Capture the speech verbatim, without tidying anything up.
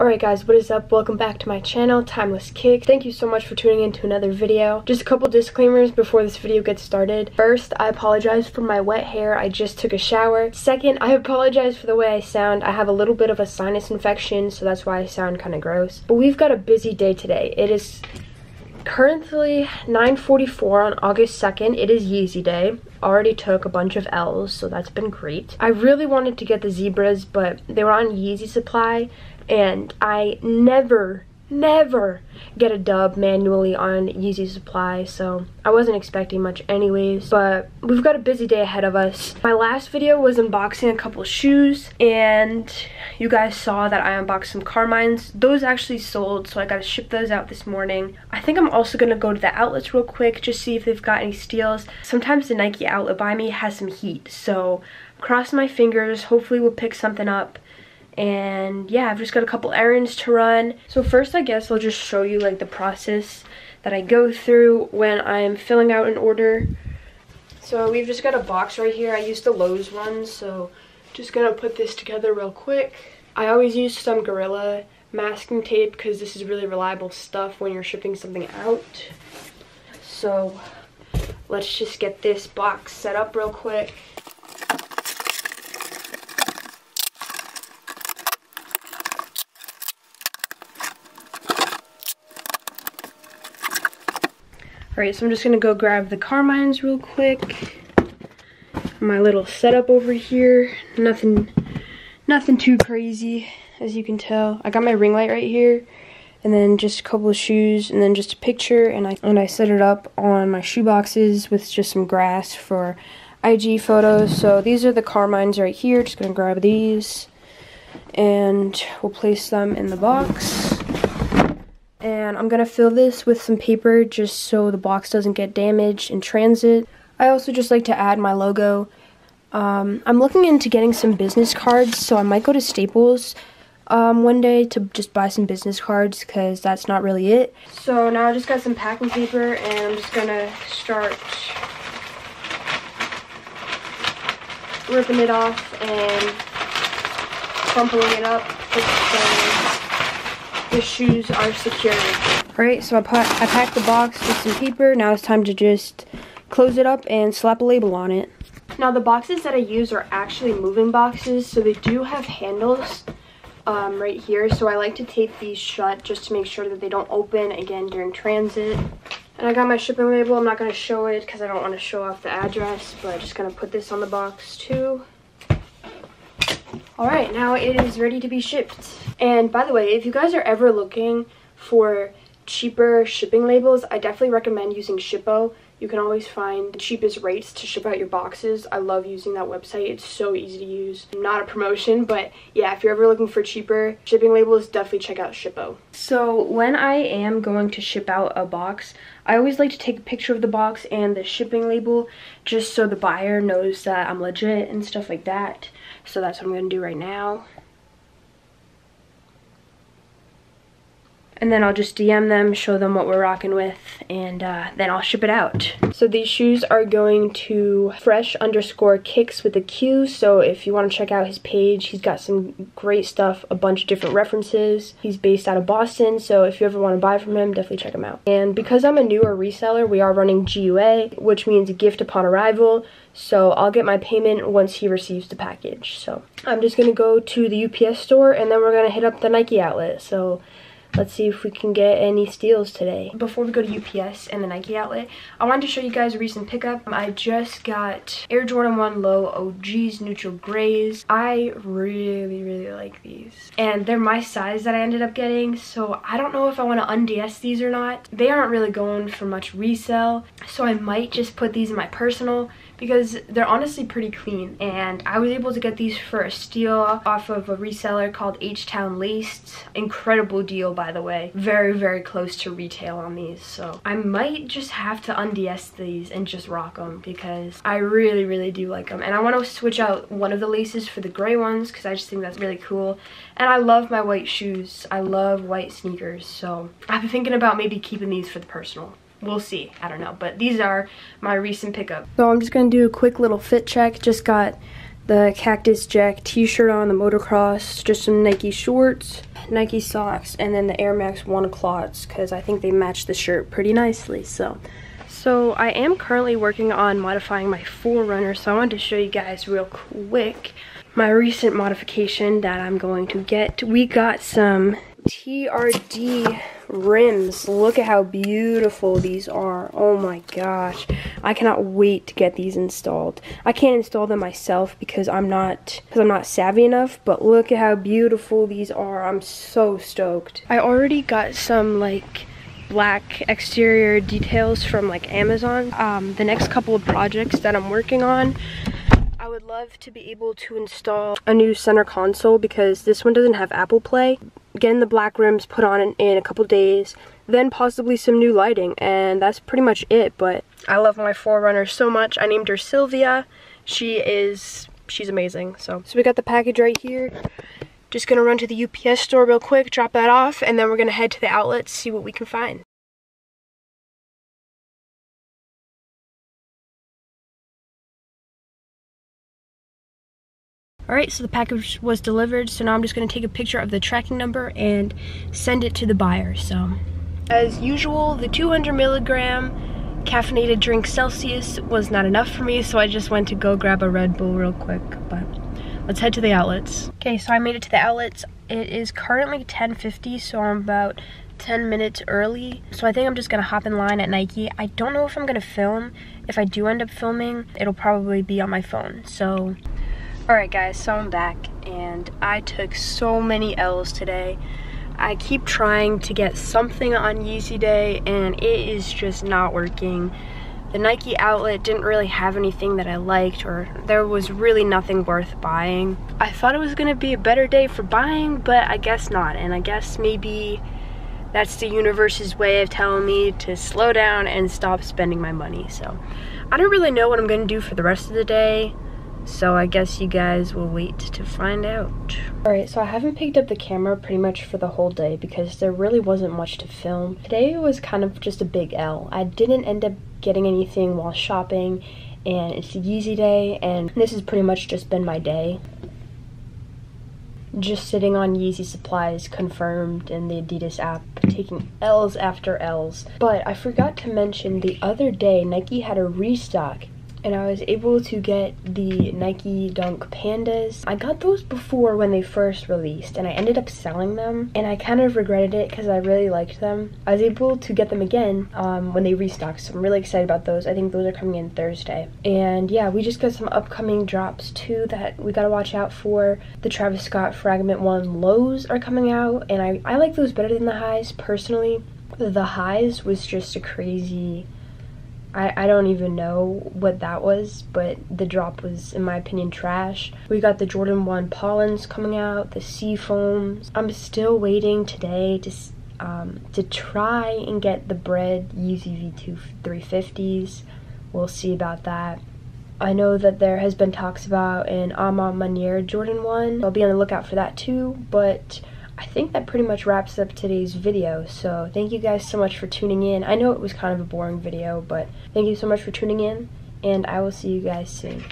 Alright guys, what is up? Welcome back to my channel, Timeless Kicks. Thank you so much for tuning in to another video. Just a couple disclaimers before this video gets started. First, I apologize for my wet hair. I just took a shower. Second, I apologize for the way I sound. I have a little bit of a sinus infection, so that's why I sound kind of gross. But we've got a busy day today. It is currently nine forty-four on August second. It is Yeezy Day. Already took a bunch of L's, so that's been great. I really wanted to get the zebras, but they were on Yeezy Supply, and I never, never get a dub manually on Yeezy Supply, so I wasn't expecting much anyways. But we've got a busy day ahead of us. My last video was unboxing a couple shoes, and you guys saw that I unboxed some Carmines. Those actually sold, so I gotta ship those out this morning. I think I'm also gonna go to the outlets real quick, just see if they've got any steals. Sometimes the Nike outlet by me has some heat, so cross my fingers, hopefully we'll pick something up. And yeah, I've just got a couple errands to run. So first, I guess I'll just show you like the process that I go through when I'm filling out an order. So we've just got a box right here. I used the Lowe's one, so just gonna put this together real quick. I always use some gorilla masking tape because this is really reliable stuff when you're shipping something out. So let's just get this box set up real quick. Alright, so I'm just going to go grab the Carmines real quick. My little setup over here. Nothing nothing too crazy, as you can tell. I got my ring light right here, and then just a couple of shoes, and then just a picture, and I, and I set it up on my shoe boxes with just some grass for I G photos. So these are the Carmines right here. Just going to grab these, and we'll place them in the box. And I'm going to fill this with some paper just so the box doesn't get damaged in transit. I also just like to add my logo. Um, I'm looking into getting some business cards, so I might go to Staples um, one day to just buy some business cards because that's not really it. So now I just got some packing paper and I'm just going to start ripping it off and crumpling it up with some. The shoes are secured. Alright, so I, I packed the box with some paper. Now it's time to just close it up and slap a label on it. Now the boxes that I use are actually moving boxes, so they do have handles um, right here. So I like to tape these shut just to make sure that they don't open again during transit. And I got my shipping label. I'm not going to show it because I don't want to show off the address, but I'm just going to put this on the box too. Alright, now it is ready to be shipped. And by the way, if you guys are ever looking for cheaper shipping labels, I definitely recommend using Shippo. You can always find the cheapest rates to ship out your boxes. I love using that website. It's so easy to use. Not a promotion, but yeah, if you're ever looking for cheaper shipping labels, definitely check out Shippo. So when I am going to ship out a box, I always like to take a picture of the box and the shipping label just so the buyer knows that I'm legit and stuff like that. So that's what I'm going to do right now. And then I'll just D M them, show them what we're rocking with, and uh, then I'll ship it out. So these shoes are going to Fresh underscore Kicks with a Q, so if you want to check out his page, he's got some great stuff, a bunch of different references. He's based out of Boston, so if you ever want to buy from him, definitely check him out. And because I'm a newer reseller, we are running G U A, which means gift upon arrival, so I'll get my payment once he receives the package. So I'm just going to go to the U P S store, and then we're going to hit up the Nike outlet. So let's see if we can get any steals today. Before we go to U P S and the Nike outlet, I wanted to show you guys a recent pickup. I just got Air Jordan one Low O Gs, Neutral Grays. I really, really like these. And they're my size that I ended up getting, so I don't know if I want to un-D S these or not. They aren't really going for much resale, so I might just put these in my personal because they're honestly pretty clean. And I was able to get these for a steal off of a reseller called H-Town Laced. Incredible deal, by By the way, very very close to retail on these, so I might just have to un-D S these and just rock them because I really really do like them. And I want to switch out one of the laces for the gray ones because I just think that's really cool. And I love my white shoes, I love white sneakers, so I've been thinking about maybe keeping these for the personal. We'll see, I don't know, but these are my recent pickup. So I'm just gonna do a quick little fit check. Just got the Cactus Jack t-shirt on, the motocross, just some Nike shorts, Nike socks, and then the Air Max One clogs, because I think they match the shirt pretty nicely. So so I am currently working on modifying my Forerunner, so I wanted to show you guys real quick my recent modification that I'm going to get. We got some T R D rims. Look at how beautiful these are. Oh my gosh, I cannot wait to get these installed. I can't install them myself because I'm not because I'm not savvy enough, but look at how beautiful these are. I'm so stoked. I already got some like black exterior details from like Amazon. Um, the next couple of projects that I'm working on, I would love to be able to install a new center console because this one doesn't have Apple Play. Getting the black rims put on in, in a couple days, then possibly some new lighting, and that's pretty much it. But I love my four runner so much. I named her Sylvia. She is, she's amazing. So, so we got the package right here. Just gonna run to the U P S store real quick, drop that off, and then we're gonna head to the outlet, see what we can find. Alright, so the package was delivered, so now I'm just going to take a picture of the tracking number and send it to the buyer. So, as usual, the two hundred milligram caffeinated drink Celsius was not enough for me, so I just went to go grab a Red Bull real quick, but let's head to the outlets. Okay, so I made it to the outlets. It is currently ten fifty, so I'm about ten minutes early, so I think I'm just gonna hop in line at Nike. I don't know if I'm gonna film. If I do end up filming, it'll probably be on my phone, so... Alright guys, so I'm back, and I took so many L's today. I keep trying to get something on Yeezy Day, and it is just not working. The Nike outlet didn't really have anything that I liked, or there was really nothing worth buying. I thought it was going to be a better day for buying, but I guess not, and I guess maybe that's the universe's way of telling me to slow down and stop spending my money. So I don't really know what I'm going to do for the rest of the day. So I guess you guys will wait to find out. Alright, so I haven't picked up the camera pretty much for the whole day because there really wasn't much to film. Today was kind of just a big L. I didn't end up getting anything while shopping, and it's a Yeezy day, and this has pretty much just been my day. Just sitting on Yeezy supplies confirmed in the Adidas app, taking L's after L's. But I forgot to mention the other day Nike had a restock, and I was able to get the Nike Dunk Pandas. I got those before when they first released, and I ended up selling them, and I kind of regretted it because I really liked them. I was able to get them again um, when they restocked, so I'm really excited about those. I think those are coming in Thursday. And yeah, we just got some upcoming drops too that we gotta watch out for. The Travis Scott Fragment One Lows are coming out, and I, I like those better than the highs, personally. The highs was just a crazy... I, I don't even know what that was, but the drop was, in my opinion, trash. We got the Jordan one Pollens coming out, the Seafoams. I'm still waiting today to um, to try and get the bread Yeezy three fifties. We'll see about that. I know that there has been talks about an Ama Maniere Jordan one. I'll be on the lookout for that too, but... I think that pretty much wraps up today's video, so thank you guys so much for tuning in. I know it was kind of a boring video, but thank you so much for tuning in, and I will see you guys soon.